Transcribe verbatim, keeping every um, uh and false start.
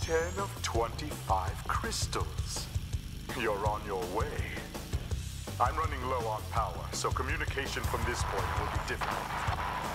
ten of twenty-five crystals. You're on your way. I'm running low on power, so communication from this point will be difficult.